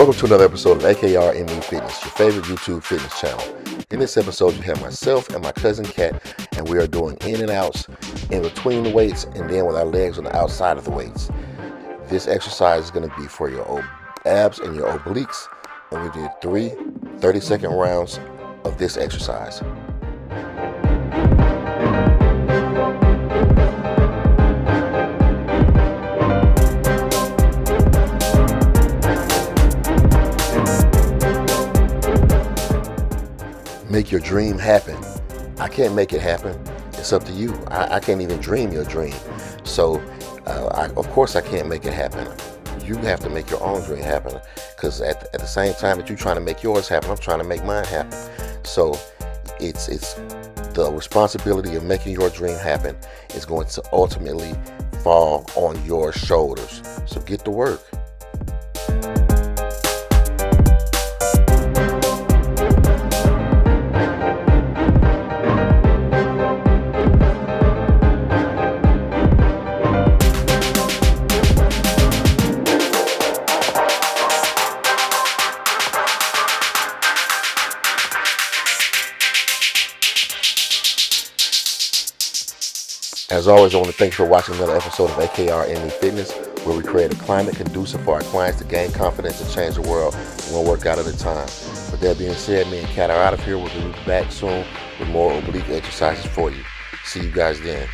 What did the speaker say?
Welcome to another episode of AKR M.E. Fitness, your favorite YouTube fitness channel. In this episode, you have myself and my cousin Kat, and we are doing in and outs in between the weights and then with our legs on the outside of the weights. This exercise is going to be for your abs and your obliques, and we did three 30-second rounds of this exercise. Make your dream happen. I can't make it happen. It's up to you. I can't even dream your dream. So, of course I can't make it happen. You have to make your own dream happen, because at the same time that you're trying to make yours happen, I'm trying to make mine happen. So it's the responsibility of making your dream happen is going to ultimately fall on your shoulders. So get to work. As always, I want to thank you for watching another episode of AKR M.E. Fitness, where we create a climate conducive for our clients to gain confidence and change the world one workout at a time. With that being said, me and Kat are out of here. We'll be back soon with more oblique exercises for you. See you guys then.